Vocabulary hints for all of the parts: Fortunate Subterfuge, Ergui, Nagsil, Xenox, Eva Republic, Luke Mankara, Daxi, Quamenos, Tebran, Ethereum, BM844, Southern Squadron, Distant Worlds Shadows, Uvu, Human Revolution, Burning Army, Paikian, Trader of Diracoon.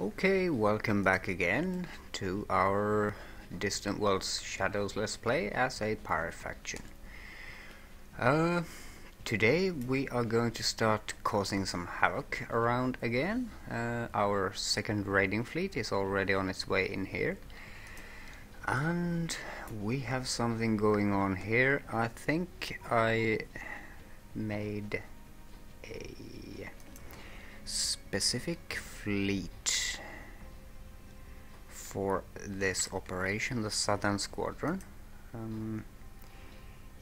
Okay, welcome back again to our Distant Worlds Shadows Let's Play as a pirate faction. Today we are going to start causing some havoc around again. Our second raiding fleet is already on its way in here. And we have something going on here. I think I made a specific fleet for this operation, the Southern Squadron.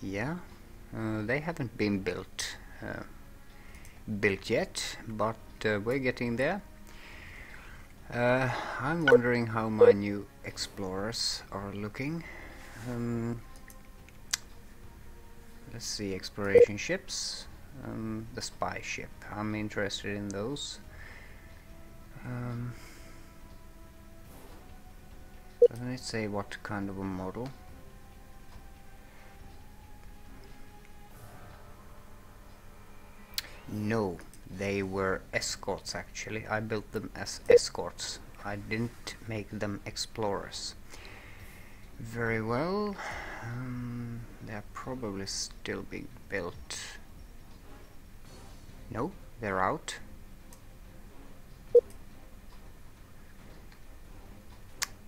They haven't been built yet, but we're getting there. I'm wondering how my new explorers are looking. Let's see, exploration ships, the spy ship. I'm interested in those. Doesn't it say what kind of a model? No, they were escorts actually. I built them as escorts. I didn't make them explorers. Very well. They're probably still being built. No, they're out.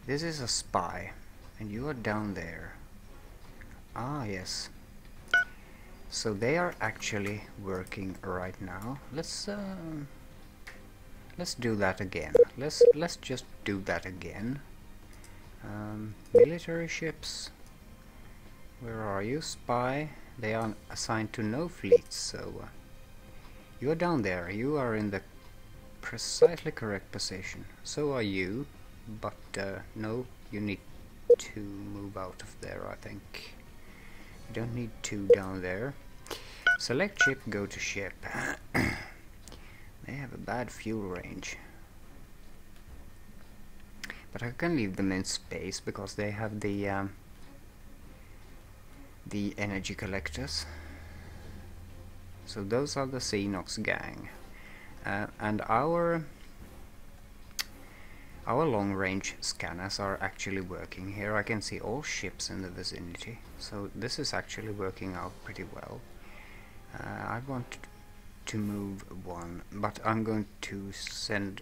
This is a spy, and you are down there. Ah, yes. So they are actually working right now. Let's do that again. Let's just do that again. Military ships. Where are you, spy? They are assigned to no fleets, so you are down there. You are in the precisely correct position. So are you. But no, you need to move out of there, I think. You don't need two down there. Select ship, go to ship. They have a bad fuel range. But I can leave them in space because they have the energy collectors. So those are the Xenox gang. And our long-range scanners are actually working here. I can see all ships in the vicinity, so this is actually working out pretty well. I want to move one, but I'm going to send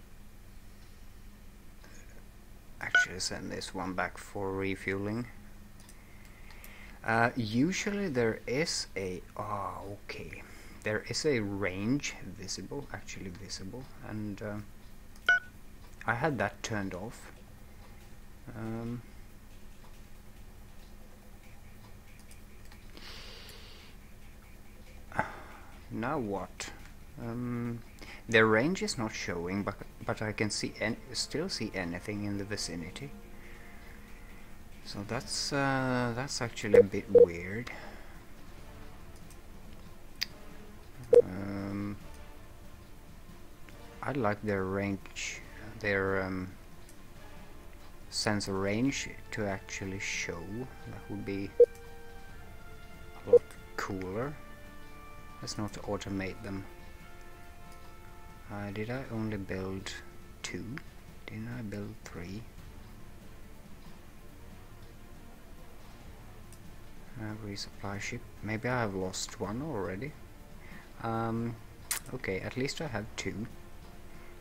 this one back for refueling. Usually there is a there is a range visible, and I had that turned off. Now what? Their range is not showing, but I can see still see anything in the vicinity. So that's actually a bit weird. I like their range. Their sensor range to actually show. That would be a lot cooler. Let's not automate them. Did I only build two? Didn't I build three? Resupply ship. Maybe I have lost one already. Okay, at least I have two.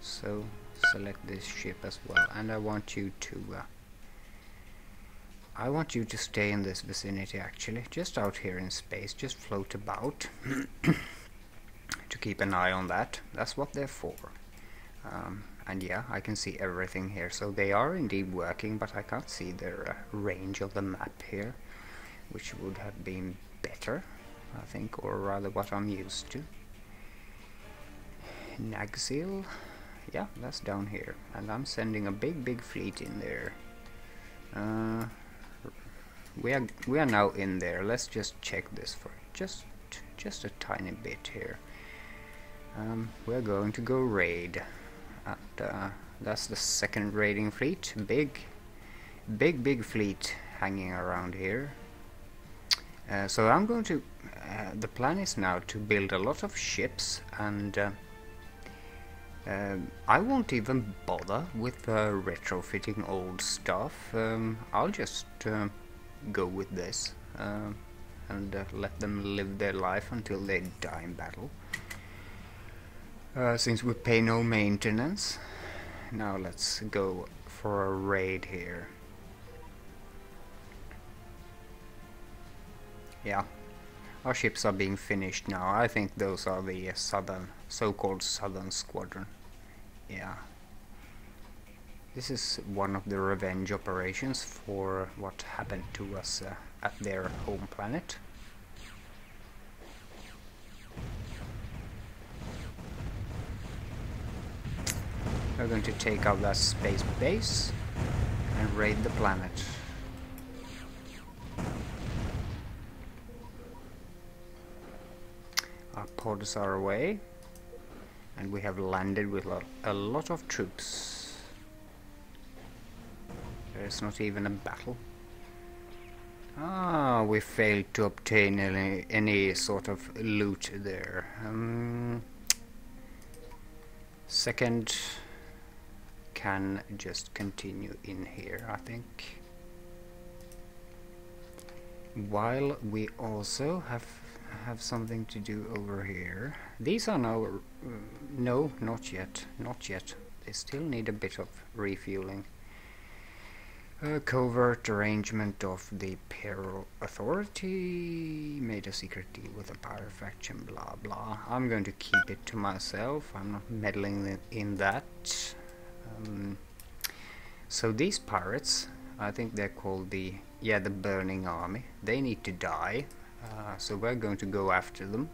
So select this ship as well, and I want you to stay in this vicinity actually, just out here in space, just float about to keep an eye on that. That's what they're for. And yeah, I can see everything here, so they are indeed working, but I can't see their range of the map here, which would have been better, I think, or rather what I'm used to. Nagsil. Yeah, that's down here, and I'm sending a big fleet in there. We are now in there. Let's just check this for just a tiny bit here. We're going to go raid, and that's the second raiding fleet. Big fleet hanging around here. So I'm going to. The plan is now to build a lot of ships and. I won't even bother with retrofitting old stuff. I'll just go with this and let them live their life until they die in battle. Since we pay no maintenance, now let's go for a raid here. Yeah, our ships are being finished now. I think those are the so-called Southern Squadron. Yeah. This is one of the revenge operations for what happened to us at their home planet. We're going to take out that space base and raid the planet. Our pods are away, and we have landed with a lot of troops. There's not even a battle. Ah, we failed to obtain any sort of loot there. Second can just continue in here, I think. While we also have something to do over here. These are now... no, not yet. Not yet. They still need a bit of refueling. A covert arrangement of the Peril Authority. Made a secret deal with the pirate faction, blah blah. I'm going to keep it to myself. I'm not meddling in that. So these pirates, I think they're called the... yeah, the Burning Army. They need to die. So we're going to go after them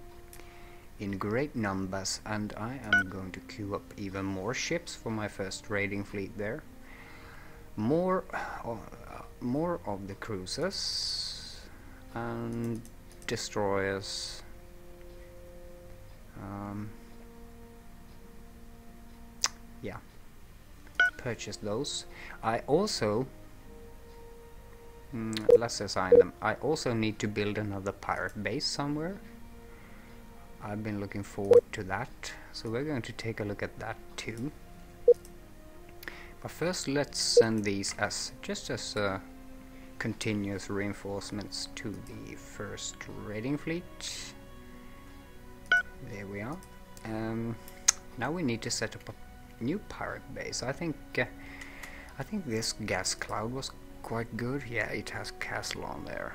in great numbers, and I am going to queue up even more ships for my first raiding fleet there. More of the cruisers and destroyers. Yeah, purchase those. I also... let's assign them. I also need to build another pirate base somewhere. I've been looking forward to that, so we're going to take a look at that too. But first let's send these as just as continuous reinforcements to the first raiding fleet. There we are. Now we need to set up a new pirate base. I think this gas cloud was quite good. Yeah, it has castle on there.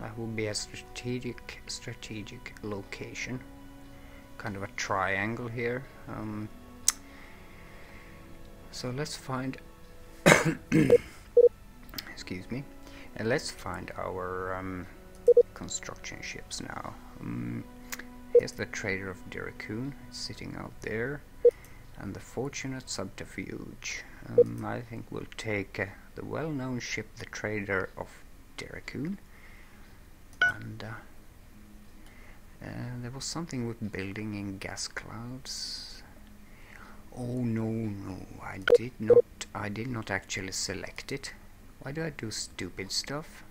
That would be a strategic location, kind of a triangle here. So let's find excuse me, and let's find our construction ships now. Here's the Trader of Diracoon sitting out there, and the Fortunate Subterfuge. I think we'll take the well-known ship, the Trader of Diracoon. And there was something with building in gas clouds. Oh no, I did not actually select it. Why do I do stupid stuff?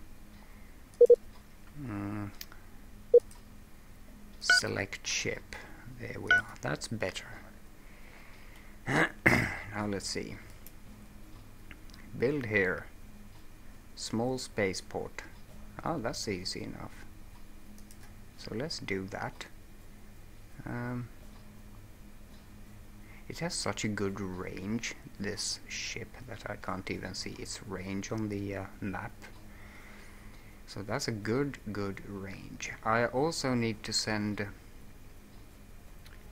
Select ship. There we are. That's better. Now let's see. Build here. Small spaceport. Oh, that's easy enough. So let's do that. It has such a good range, this ship, that I can't even see its range on the map. So that's a good range. I also need to send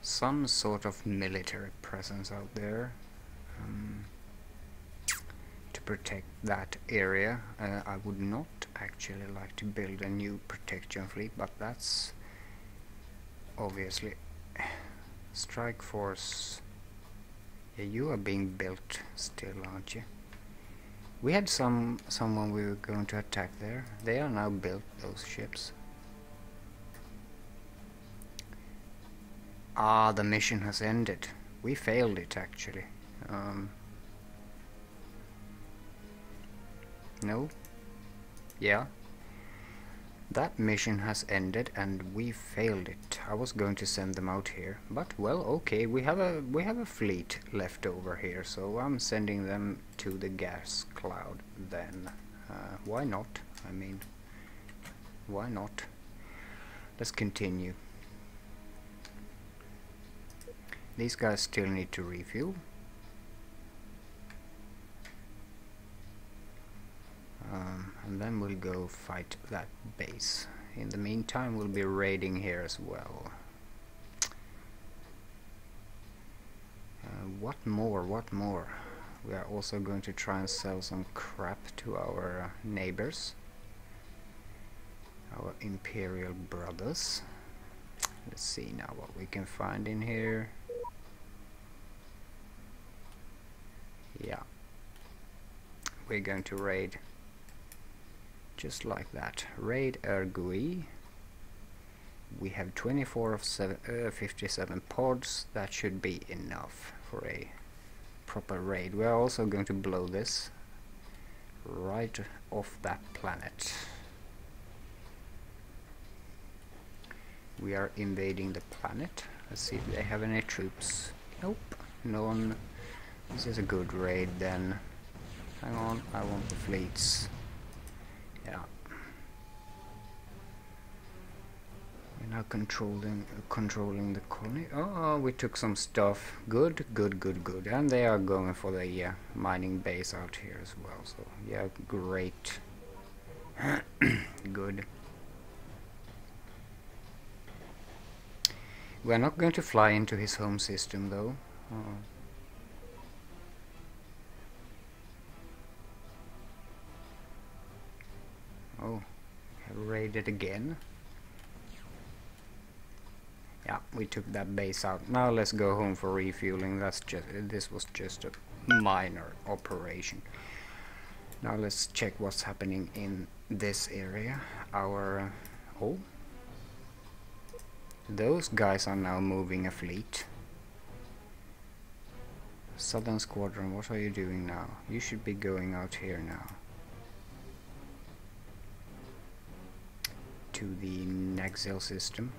some sort of military presence out there to protect that area. I would not actually like to build a new protection fleet, but that's obviously... Strike force. Yeah, you are being built still, aren't you? We had someone we were going to attack there. They are now built, those ships. Ah, the mission has ended. We failed it, actually. No? Yeah. That mission has ended and we failed it. I was going to send them out here, but well, okay, we have a fleet left over here, so I'm sending them to the gas cloud then. Why not? I mean, why not? Let's continue. These guys still need to refuel. And then we'll go fight that base. In the meantime, we'll be raiding here as well. What more? We are also going to try and sell some crap to our neighbors, our imperial brothers. Let's see now what we can find in here. Yeah, we're going to raid just like that. Raid Ergui. We have 24 of 57 pods. That should be enough for a proper raid. We're also going to blow this right off that planet. We are invading the planet. Let's see if they have any troops. Nope, none. This is a good raid then. Hang on, I want the fleets. Yeah. We're now controlling the colony. Oh, we took some stuff. Good, good, good, good. And they are going for the mining base out here as well. So yeah, great. Good. We're not going to fly into his home system though. Oh. Oh, raided again. Yeah, we took that base out. Now let's go home for refueling. This was just a minor operation. Now let's check what's happening in this area. Our oh, those guys are now moving a fleet. Southern Squadron, what are you doing now? You should be going out here now. To the Nagsil system.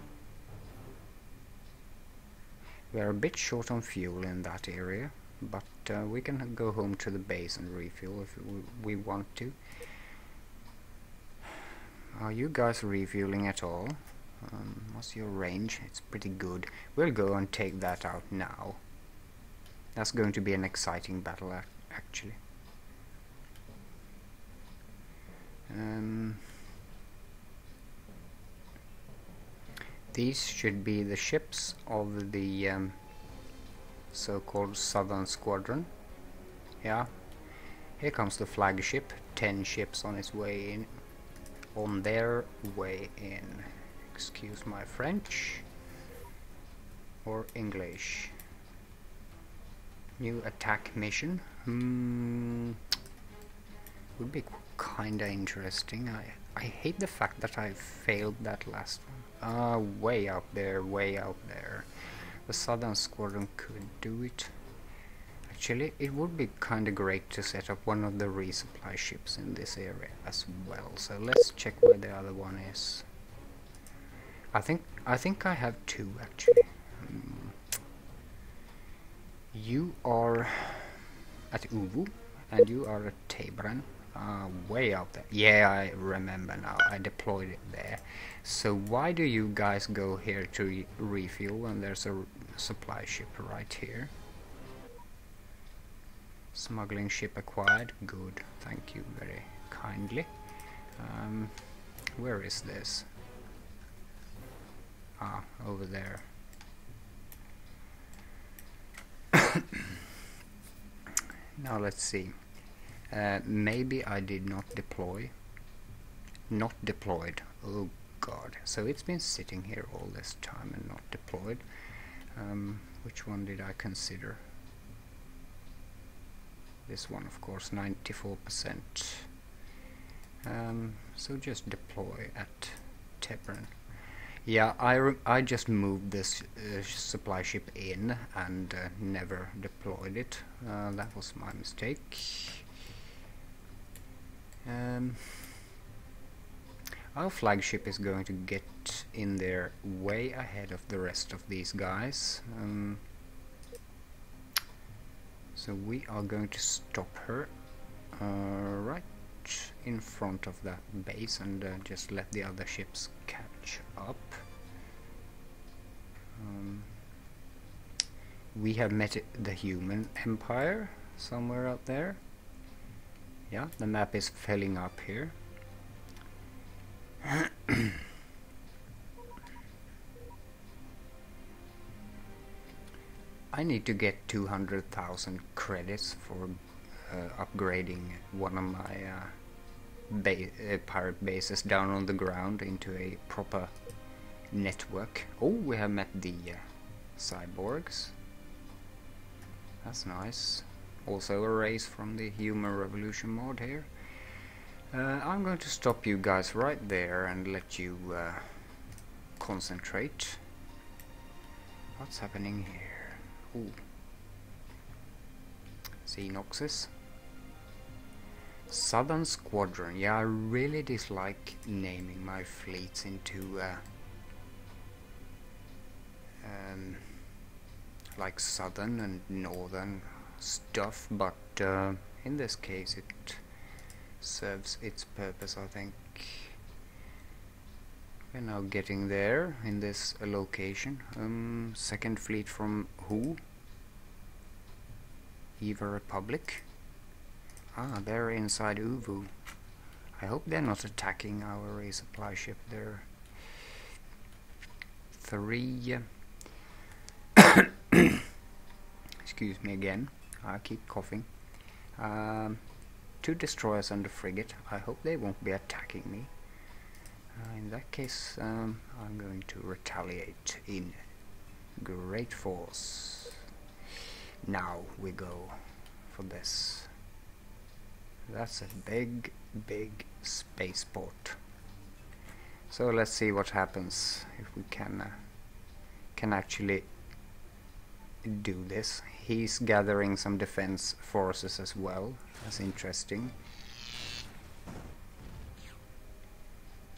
We are a bit short on fuel in that area, but we can go home to the base and refuel if we want to. Are you guys refueling at all? What's your range? It's pretty good. We'll go and take that out now. That's going to be an exciting battle actually. These should be the ships of the so-called Southern Squadron. Yeah, here comes the flagship. 10 ships on its way in. On their way in. Excuse my French or English. New attack mission. Would be kinda interesting. I hate the fact that I failed that last one. Way out there, way out there. The Southern Squadron could do it. Actually, it would be kind of great to set up one of the resupply ships in this area as well. So let's check where the other one is. I think I have two actually. You are at Uvu and you are at Tebran. Way out there. Yeah, I remember now. I deployed it there. So why do you guys go here to refuel when there's a supply ship right here? Smuggling ship acquired. Good. Thank you very kindly. Where is this? Ah, over there. Now let's see. Maybe I did not deploy. Not deployed. Oh god. So it's been sitting here all this time and not deployed. Which one did I consider? This one, of course, 94%. So just deploy at Tebran. Yeah, I just moved this supply ship in and never deployed it. That was my mistake. Our flagship is going to get in there way ahead of the rest of these guys. So we are going to stop her right in front of that base and just let the other ships catch up. We have met the Human Empire somewhere out there. Yeah, the map is filling up here. I need to get 200,000 credits for upgrading one of my pirate bases down on the ground into a proper network. Oh, we have met the cyborgs. That's nice. Also a race from the Human Revolution mod here. I'm going to stop you guys right there and let you concentrate. What's happening here? Ooh. Xenoxes. Southern Squadron. Yeah, I really dislike naming my fleets into like southern and northern stuff, but in this case it serves its purpose, I think. We're now getting there in this location. Second fleet from who? Eva Republic. Ah, they're inside Uvu. I hope they're not attacking our resupply ship there. Three. Excuse me again. I keep coughing. Two destroyers and a frigate. I hope they won't be attacking me. In that case, I'm going to retaliate in great force. Now we go for this. That's a big, big spaceport. So let's see what happens if we can actually do this. He's gathering some defense forces as well. That's interesting.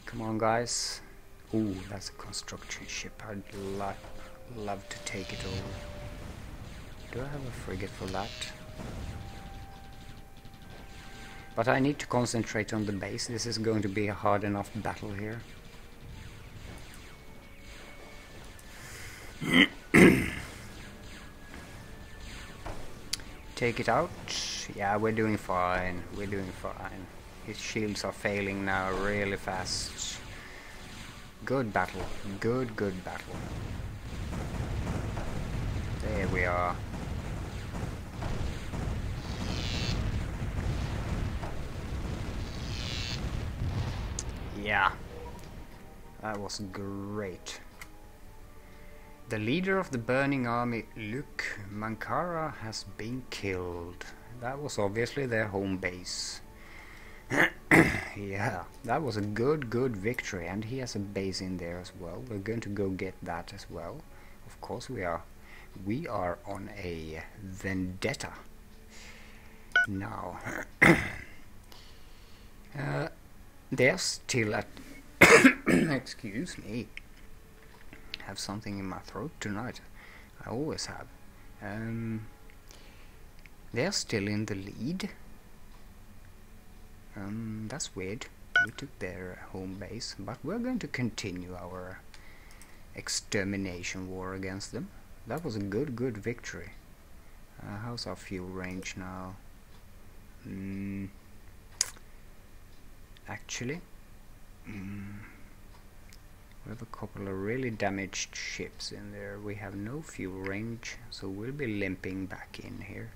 Come on, guys. Ooh, that's a construction ship. I'd love to take it over. Do I have a frigate for that? But I need to concentrate on the base. This is going to be a hard enough battle here. Take it out. Yeah, we're doing fine. We're doing fine. His shields are failing now really fast. Good battle. Good, good battle. There we are. Yeah. That was great. The leader of the Burning Army, Luke Mankara, has been killed. That was obviously their home base. Yeah, that was a good, good victory, and he has a base in there as well. We're going to go get that as well. Of course we are. We are on a vendetta. Now, they're still at... Excuse me. Have something in my throat tonight. I always have. They're still in the lead. That's weird. We took their home base, but we're going to continue our extermination war against them. That was a good, good victory. How's our fuel range now? Actually, we have a couple of really damaged ships in there. We have no fuel range, so we'll be limping back in here.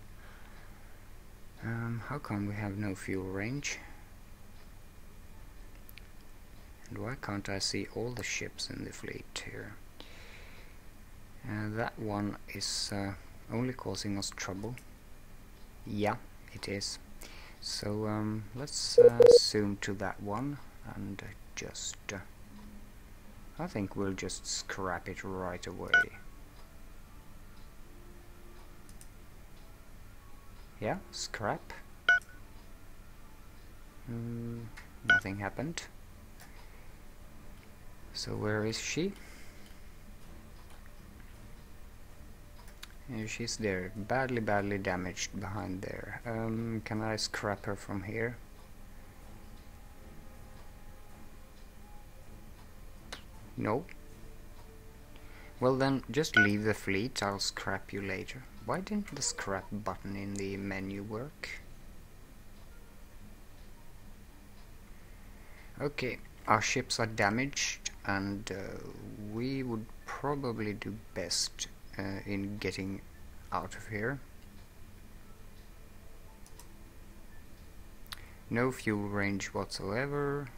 How come we have no fuel range? And why can't I see all the ships in the fleet here? That one is only causing us trouble. Yeah, it is. So let's zoom to that one and just... I think we'll just scrap it right away. Yeah, scrap. Nothing happened. So where is she? She's there, badly damaged behind there. Can I scrap her from here? No. Well then, just leave the fleet, I'll scrap you later. Why didn't the scrap button in the menu work? Okay, our ships are damaged, and we would probably do best in getting out of here. No fuel range whatsoever,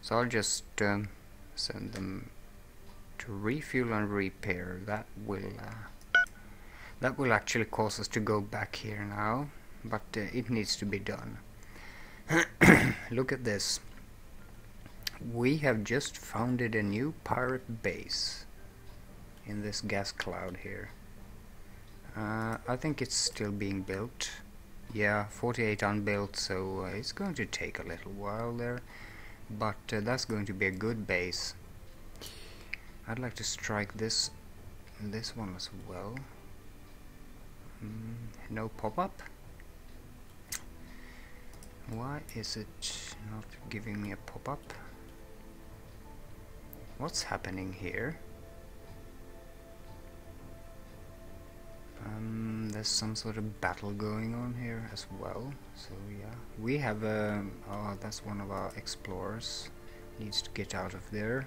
so I'll just send them to refuel and repair. That will actually cause us to go back here now, but it needs to be done. Look at this. We have just founded a new pirate base in this gas cloud here. I think it's still being built. Yeah, 48 unbuilt, so it's going to take a little while there, but that's going to be a good base. I'd like to strike this one as well. No pop-up? Why is it not giving me a pop-up? What's happening here? There's some sort of battle going on here as well, so yeah. We have a... oh, that's one of our explorers. Needs to get out of there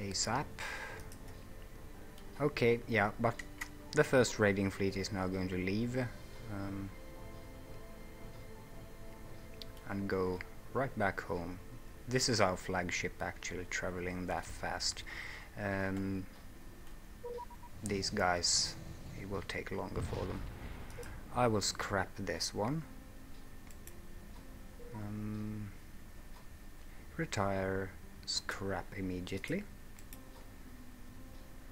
ASAP. Okay, yeah, but the first raiding fleet is now going to leave and go right back home. This is our flagship actually traveling that fast. These guys, it will take longer for them. I will scrap this one. Retire, scrap immediately.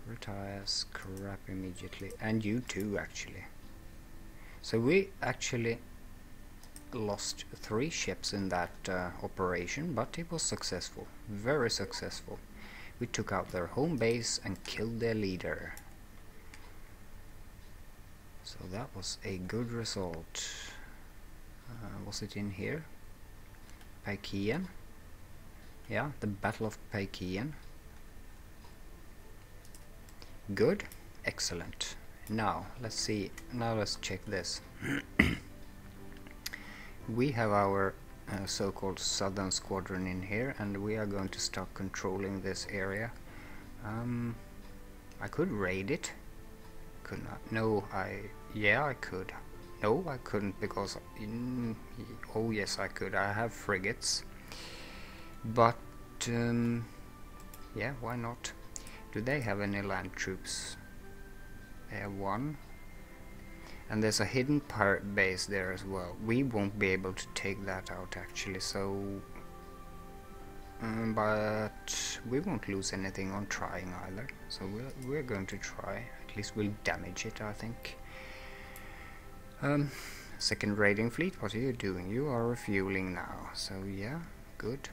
Retire, scrap immediately, and you too actually. So we actually lost 3 ships in that operation, but it was successful, very successful. We took out their home base and killed their leader. So that was a good result. Was it in here? Paikian? Yeah, the Battle of Paikian. Good, excellent. Now let's see, now let's check this. We have our so-called Southern Squadron in here, and we are going to start controlling this area. I could raid it, could not. No, I could. No, I couldn't, because oh yes I could, I have frigates, but yeah, why not? Do they have any land troops? They have 1. And there's a hidden pirate base there as well. We won't be able to take that out actually, so... but we won't lose anything on trying either. So we're going to try. At least we'll damage it, I think. Second raiding fleet, what are you doing? You are refueling now. So yeah, good.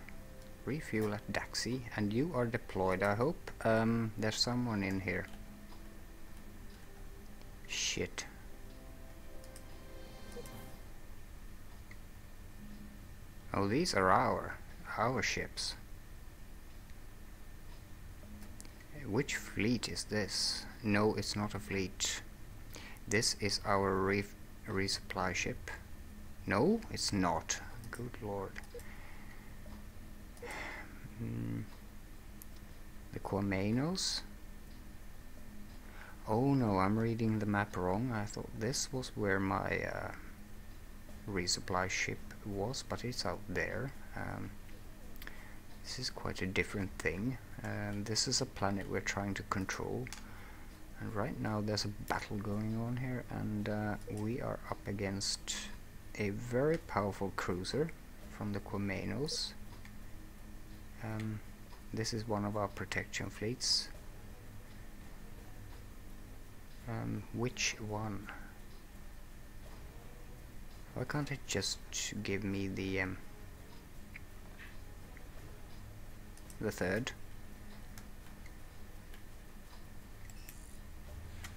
Refuel at Daxi, and you are deployed, I hope. There's someone in here. Shit. Oh, these are our ships. Which fleet is this? No, it's not a fleet. This is our resupply ship. No, it's not. Good lord. The Quamenos? Oh no, I'm reading the map wrong. I thought this was where my resupply ship was, but it's out there. This is quite a different thing. This is a planet we're trying to control, and right now there's a battle going on here, and we are up against a very powerful cruiser from the Quamenos. This is one of our protection fleets. Which one? Why can't it just give me the third.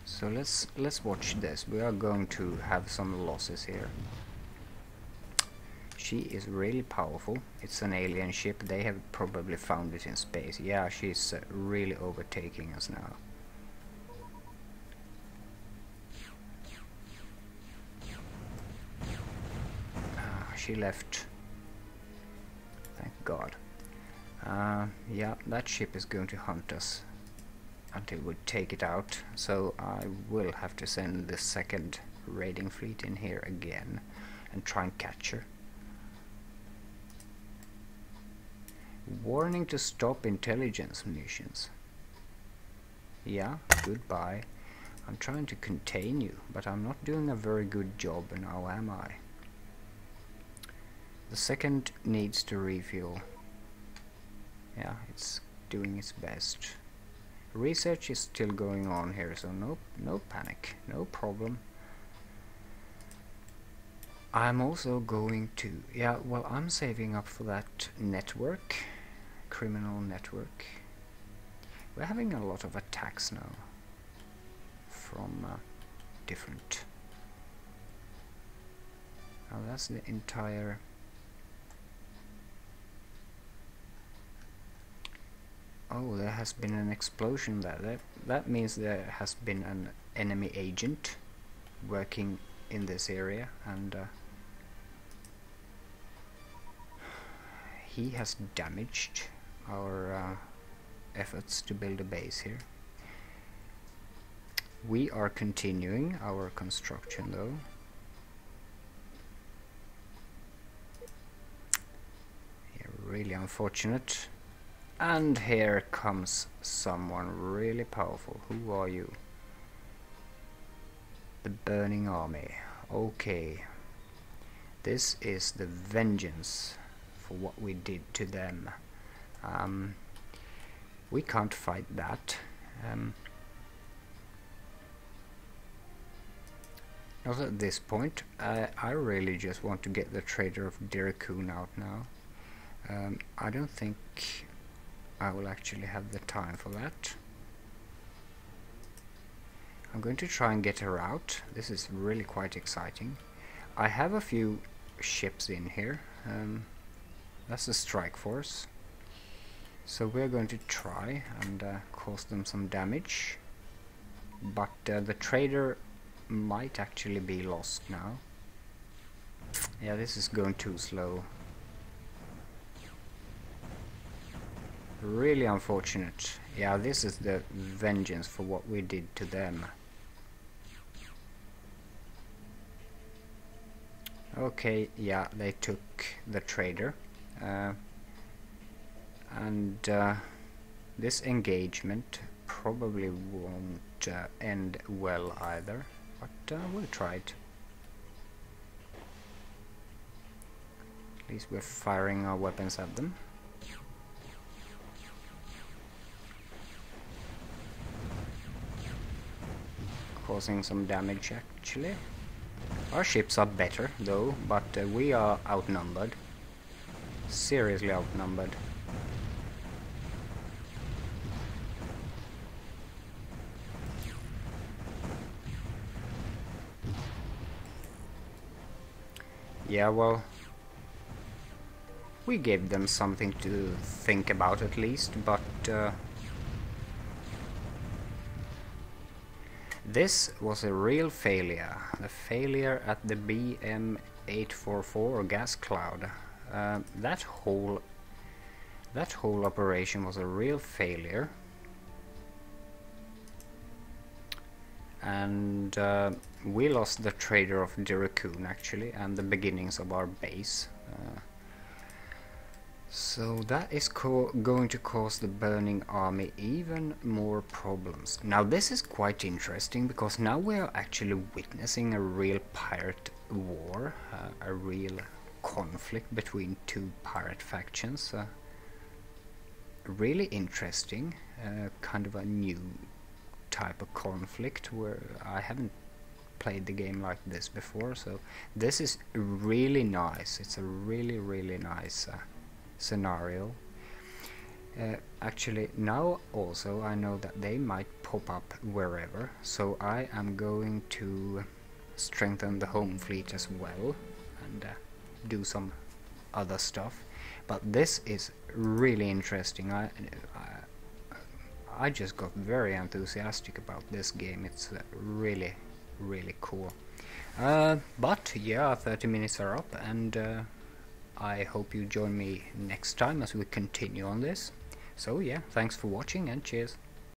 So let's watch this. We are going to have some losses here. She is really powerful. It's an alien ship. They have probably found it in space. Yeah, she's really overtaking us now. She left. Thank God. Yeah, that ship is going to hunt us until we take it out. So I will have to send the second raiding fleet in here again and try and catch her. Warning to stop intelligence missions. Yeah, goodbye. I'm trying to contain you, but I'm not doing a very good job, and how am I? The second needs to refuel. Yeah, it's doing its best. Research is still going on here, so no panic, no problem. I'm also going to... yeah, well, I'm saving up for that network. Criminal network. We're having a lot of attacks now from different... now that's the entire oh, there has been an explosion there. That means there has been an enemy agent working in this area, and he has damaged our efforts to build a base here. We are continuing our construction though. Yeah, really unfortunate. And here comes someone really powerful. Who are you? The Burning Army. Okay. This is the vengeance for what we did to them. We can't fight that. Not at this point. I really just want to get the Trader of Diracoon out now. I don't think I will actually have the time for that. I'm going to try and get her out. This is really quite exciting. I have a few ships in here. That's the strike force. So we're going to try and cause them some damage. But the trader might actually be lost now. Yeah, this is going too slow. Really unfortunate. Yeah, this is the vengeance for what we did to them. Okay, yeah, they took the trader. This engagement probably won't end well either, but we'll try it. At least we're firing our weapons at them. Causing some damage actually. Our ships are better though, but we are outnumbered. Seriously outnumbered. Yeah, well, we gave them something to think about at least, but this was a real failure. The failure at the BM844 gas cloud. That whole operation was a real failure. And we lost the Trader of Diracoon actually, and the beginnings of our base. So that is going to cause the Burning Army even more problems. Now this is quite interesting, because now we are actually witnessing a real pirate war, a real conflict between two pirate factions. Really interesting, kind of a new type of conflict where I haven't played the game like this before, so this is really nice. It's a really nice scenario. Actually now also I know that they might pop up wherever, so I am going to strengthen the home fleet as well and do some other stuff. But this is really interesting. I just got very enthusiastic about this game. It's really cool. But yeah, 30 minutes are up, and I hope you join me next time as we continue on this. So yeah, thanks for watching and cheers.